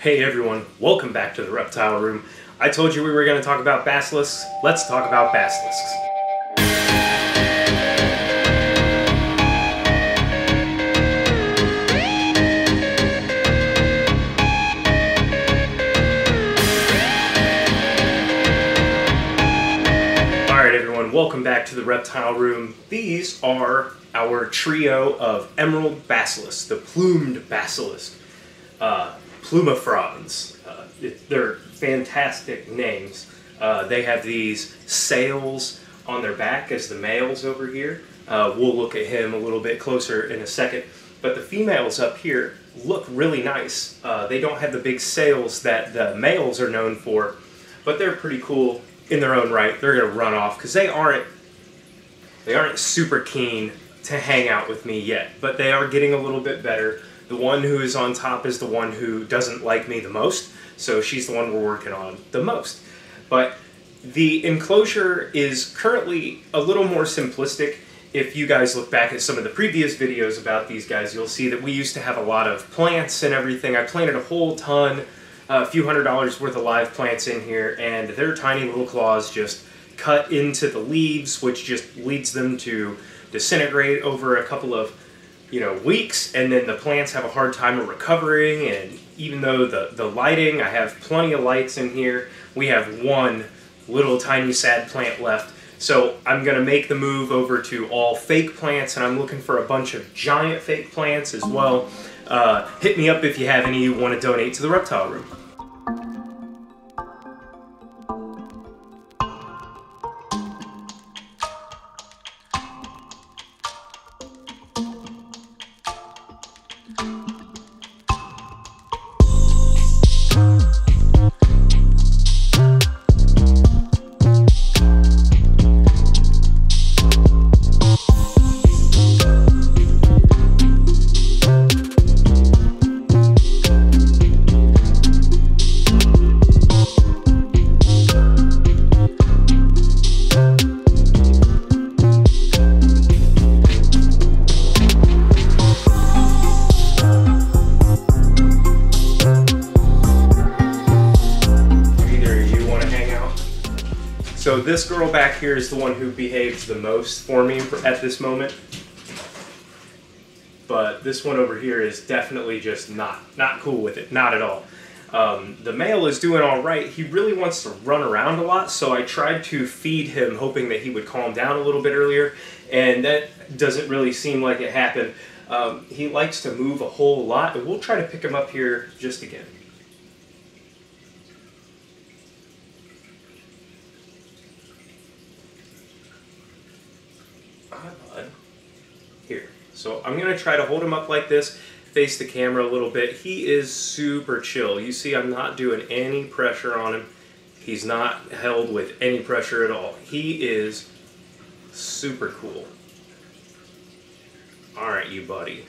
Hey everyone, welcome back to the reptile room. I told you we were going to talk about basilisks. Let's talk about basilisks. Alright everyone, welcome back to the reptile room. These are our trio of emerald basilisks, the plumed basilisk. Plumifrons. They're fantastic names. They have these sails on their back as the males over here. We'll look at him a little bit closer in a second. But the females up here look really nice. They don't have the big sails that the males are known for, but they're pretty cool in their own right. They're going to run off because they aren't super keen to hang out with me yet, but they are getting a little bit better. The one who is on top is the one who doesn't like me the most, so she's the one we're working on the most. But the enclosure is currently a little more simplistic. If you guys look back at some of the previous videos about these guys, you'll see that we used to have a lot of plants and everything. I planted a whole ton, a few $100s worth of live plants in here, and their tiny little claws just cut into the leaves, which just leads them to disintegrate over a couple of weeks, and then the plants have a hard time of recovering. And even though the lighting, I have plenty of lights in here, we have one little tiny sad plant left. So I'm going to make the move over to all fake plants, and I'm looking for a bunch of giant fake plants as well. Hit me up if you have any you want to donate to the reptile room. So this girl back here is the one who behaves the most for me at this moment. But this one over here is definitely just not cool with it, not at all. The male is doing all right. He really wants to run around a lot, so I tried to feed him hoping that he would calm down a little bit earlier, and that doesn't really seem like it happened. He likes to move a whole lot, and we'll try to pick him up here just again. Here. So I'm going to try to hold him up like this, face the camera a little bit. He is super chill. You see, I'm not doing any pressure on him. He's not held with any pressure at all. He is super cool. Aren't you, buddy?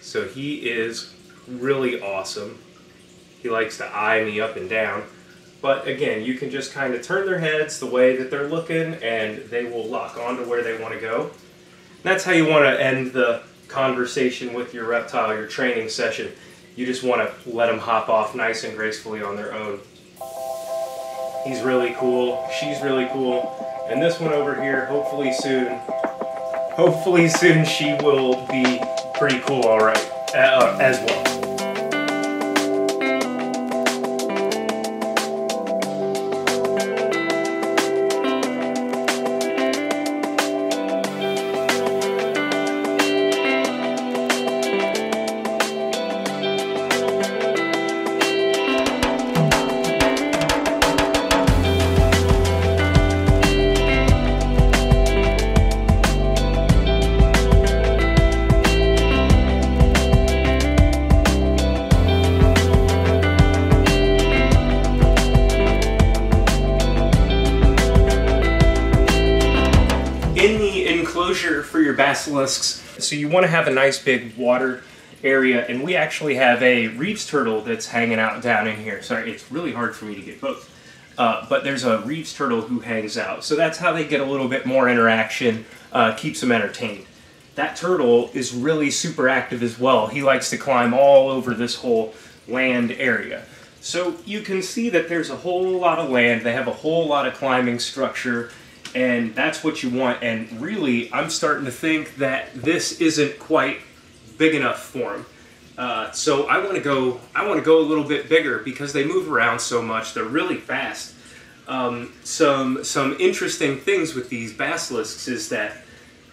So he is really awesome. He likes to eye me up and down. But again, you can just kind of turn their heads the way that they're looking, and they will lock on to where they want to go. That's how you want to end the conversation with your reptile, your training session. You just want to let them hop off nice and gracefully on their own. He's really cool. She's really cool. And this one over here, hopefully soon she will be pretty cool, all right, as well. For your basilisks. So you want to have a nice big water area, and we actually have a Reeves turtle that's hanging out down in here. Sorry, it's really hard for me to get both. But there's a Reeves turtle who hangs out. So that's how they get a little bit more interaction, keeps them entertained. That turtle is really super active as well. He likes to climb all over this whole land area. So you can see that there's a whole lot of land, they have a whole lot of climbing structure, and that's what you want. And really, I'm starting to think that this isn't quite big enough for them. So I want to go a little bit bigger because they move around so much. They're really fast. Some interesting things with these basilisks is that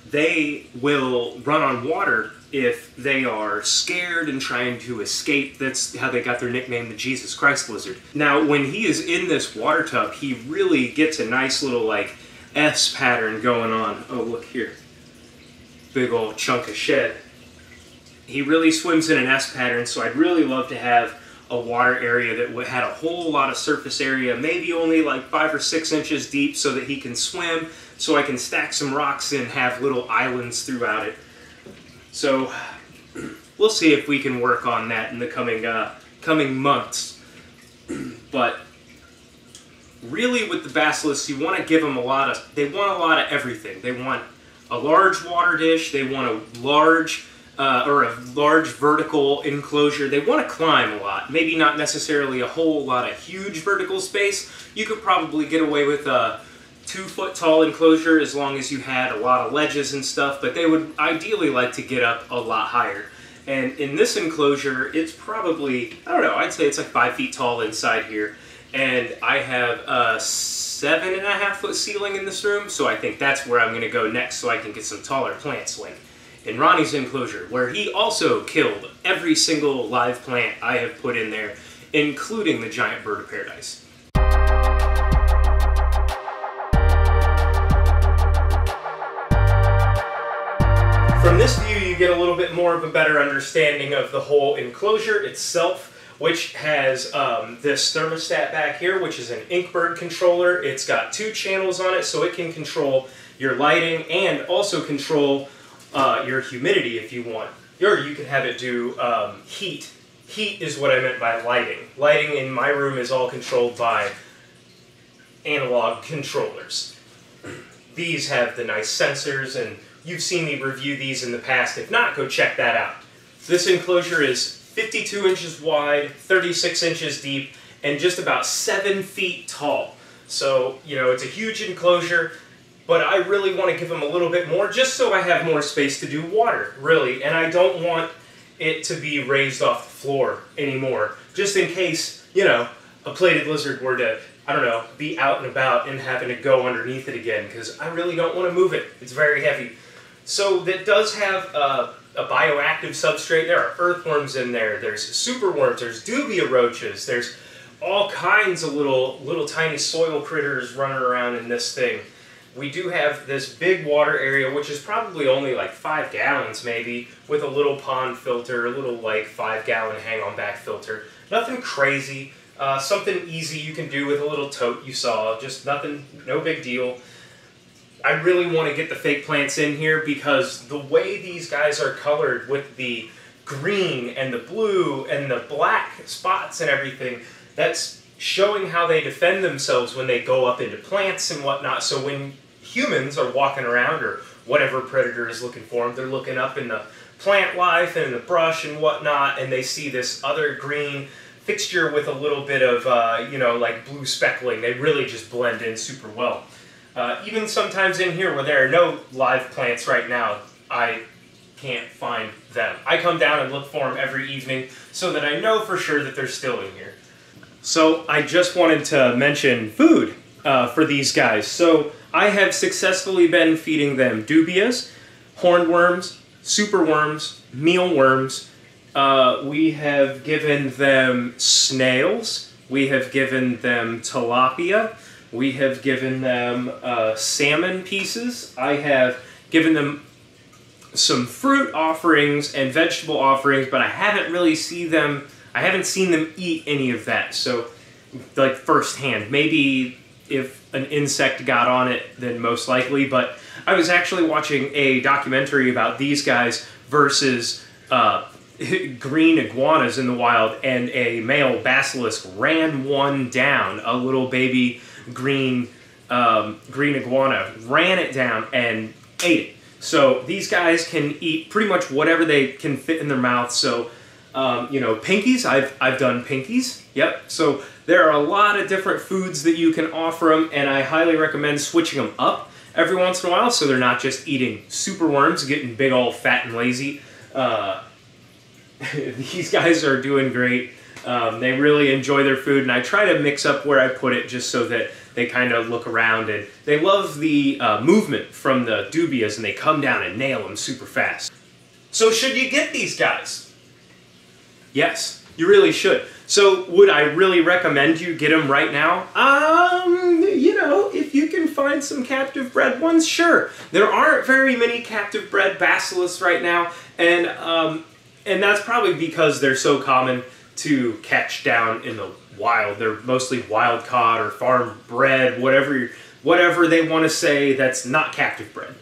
they will run on water if they are scared and trying to escape. That's how they got their nickname, the Jesus Christ lizard. Now, when he is in this water tub, he really gets a nice little, like, S pattern going on. Oh, look here. Big old chunk of shed. He really swims in an S pattern, so I'd really love to have a water area that had a whole lot of surface area, maybe only like 5 or 6 inches deep so that he can swim, so I can stack some rocks and have little islands throughout it. So we'll see if we can work on that in the coming months. But really with the basilisks, you want to give them a lot of everything. They want a large water dish, they want a large or a large vertical enclosure. They want to climb a lot. Maybe not necessarily a whole lot of huge vertical space. You could probably get away with a 2-foot tall enclosure as long as you had a lot of ledges and stuff, but they would ideally like to get up a lot higher. And in this enclosure, it's probably, I don't know, I'd say it's like 5 feet tall inside here. And I have a 7.5-foot ceiling in this room, so I think that's where I'm going to go next so I can get some taller plants like in Ronnie's enclosure, where he also killed every single live plant I have put in there, including the giant bird of paradise. From this view, you get a little bit more of a better understanding of the whole enclosure itself, which has this thermostat back here, which is an Inkbird controller. It's got 2 channels on it, so it can control your lighting and also control your humidity if you want, or you can have it do heat. Heat is what I meant by lighting. Lighting in my room is all controlled by analog controllers. These have the nice sensors, and you've seen me review these in the past. If not, go check that out. This enclosure is 52 inches wide, 36 inches deep, and just about 7 feet tall. So, you know, it's a huge enclosure. But I really want to give them a little bit more, just so I have more space to do water, really. And I don't want it to be raised off the floor anymore, just in case, you know, a plated lizard were to, I don't know, be out and about and having to go underneath it again, because I really don't want to move it. It's very heavy. So that does have a bioactive substrate. There are earthworms in there. There's superworms. There's dubia roaches. There's all kinds of little tiny soil critters running around in this thing. We do have this big water area, which is probably only like 5 gallons maybe, with a little pond filter, a little like 5-gallon hang-on back filter. Nothing crazy, something easy you can do with a little tote you saw, just nothing, no big deal. I really want to get the fake plants in here because the way these guys are colored with the green and the blue and the black spots and everything, that's showing how they defend themselves when they go up into plants and whatnot. So when humans are walking around, or whatever predator is looking for them, they're looking up in the plant life and in the brush and whatnot, and they see this other green fixture with a little bit of, you know, like blue speckling. They really just blend in super well. Even sometimes in here where there are no live plants right now, I can't find them. I come down and look for them every evening so that I know for sure that they're still in here. So I just wanted to mention food for these guys. So I have successfully been feeding them dubias, hornworms, superworms, mealworms. We have given them snails. We have given them tilapia. We have given them salmon pieces. I have given them some fruit offerings and vegetable offerings, but I haven't really seen them. I haven't seen them eat any of that, so, like, firsthand. Maybe if an insect got on it, then most likely, but I was actually watching a documentary about these guys versus green iguanas in the wild, and a male basilisk ran one down, a little baby green iguana, ran it down and ate it. So these guys can eat pretty much whatever they can fit in their mouth, so You know, pinkies, I've done pinkies, yep. So there are a lot of different foods that you can offer them, and I highly recommend switching them up every once in a while so they're not just eating super worms, getting big old fat and lazy. These guys are doing great. They really enjoy their food, and I try to mix up where I put it just so that they kind of look around, and they love the movement from the dubias, and they come down and nail them super fast. So should you get these guys? Yes, you really should. So would I really recommend you get them right now? You know, if you can find some captive bred ones, sure. There aren't very many captive bred basilisks right now, and that's probably because they're so common to catch down in the wild. They're mostly wild caught or farm bred, whatever they want to say that's not captive bred.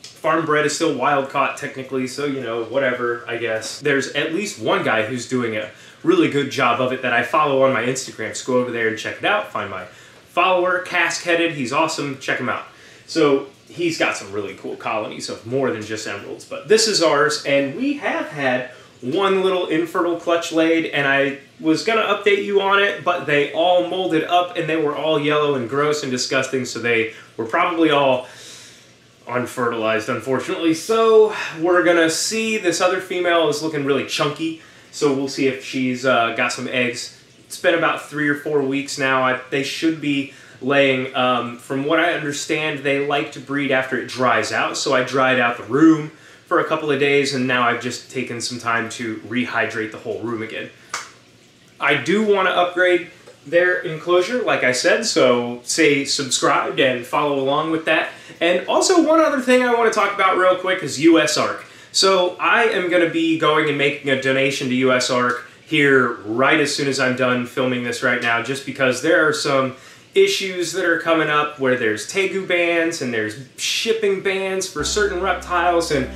Farm bred is still wild caught technically, so you know, whatever, I guess. There's at least one guy who's doing a really good job of it that I follow on my Instagram, so go over there and check it out. Find my follower, Cask-Headed, he's awesome, check him out. So he's got some really cool colonies of more than just emeralds, but this is ours, and we have had one little infertile clutch laid, and I was gonna update you on it, but they all molded up and they were all yellow and gross and disgusting, so they were probably all unfertilized, unfortunately. So we're gonna see, this other female is looking really chunky, so we'll see if she's got some eggs. It's been about 3 or 4 weeks now. They should be laying. From what I understand, they like to breed after it dries out, so I dried out the room for a couple of days, and now I've just taken some time to rehydrate the whole room again. I do want to upgrade their enclosure, like I said, so stay subscribed and follow along with that. And also, one other thing I want to talk about real quick is USARK. So I am going to be going and making a donation to USARK here right as soon as I'm done filming this right now, just because there are some issues that are coming up where there's tegu bans and there's shipping bans for certain reptiles, and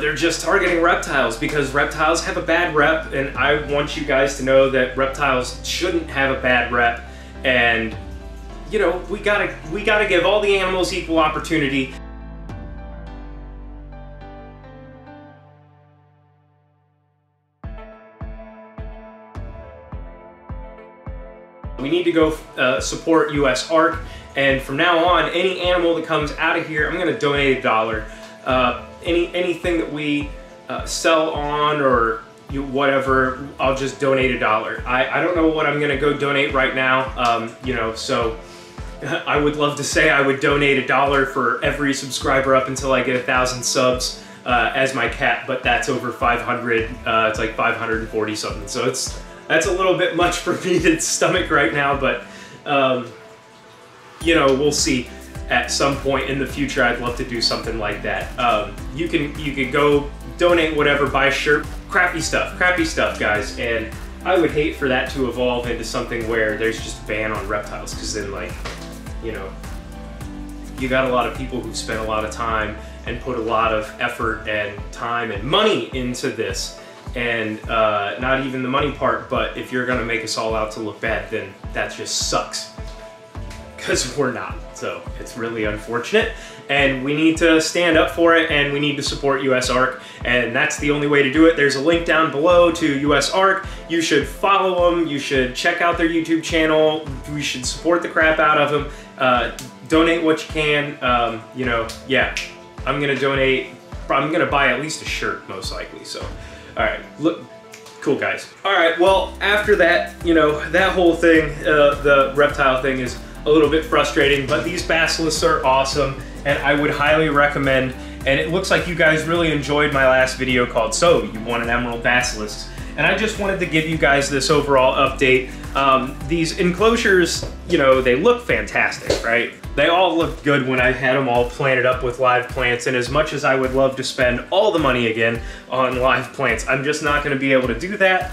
they're just targeting reptiles because reptiles have a bad rep, and I want you guys to know that reptiles shouldn't have a bad rep, and you know, we gotta give all the animals equal opportunity. We need to go support USARK, and from now on, any animal that comes out of here, I'm going to donate $1. Anything that we sell on or whatever, I'll just donate $1. I don't know what I'm going to go donate right now, you know, so I would love to say I would donate $1 for every subscriber up until I get 1,000 subs as my cat, but that's over 500, it's like 540 something, so it's... That's a little bit much for me to stomach right now, but, you know, we'll see at some point in the future. I'd love to do something like that. You can go donate whatever, buy a shirt, crappy stuff, guys. And I would hate for that to evolve into something where there's just a ban on reptiles, because then, like, you know, you got a lot of people who spent a lot of time and put a lot of effort and time and money into this. And not even the money part, but if you're gonna make us all out to look bad, then that just sucks, because we're not. So it's really unfortunate, and we need to stand up for it, and we need to support USARK, and that's the only way to do it. There's a link down below to USARK. You should follow them, you should check out their YouTube channel, we should support the crap out of them, donate what you can, you know, yeah. I'm gonna donate, I'm gonna buy at least a shirt, most likely, so. Alright, look, cool guys. Alright, well, after that, you know, that whole thing, the reptile thing is a little bit frustrating, but these basilisks are awesome, and I would highly recommend, and it looks like you guys really enjoyed my last video called So You Want an Emerald Basilisk, and I just wanted to give you guys this overall update. These enclosures, you know, they look fantastic, right? They all looked good when I had them all planted up with live plants, and as much as I would love to spend all the money again on live plants, I'm just not gonna be able to do that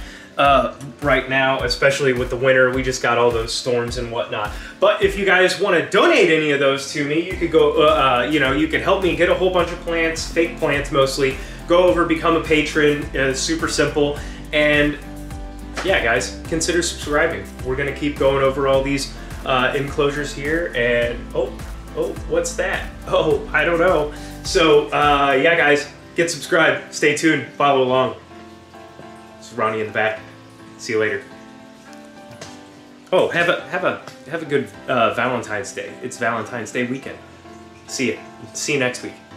right now, especially with the winter. We just got all those storms and whatnot. But if you guys wanna donate any of those to me, you could go, you know, you could help me get a whole bunch of plants, fake plants mostly, go over, become a patron, super simple, and yeah, guys, consider subscribing. We're gonna keep going over all these enclosures here, and oh, what's that? Oh, I don't know. So yeah, guys, Get subscribed, stay tuned, follow along. It's Ronnie in the back. See you later. Oh, have a good Valentine's Day. It's Valentine's Day weekend. See you next week.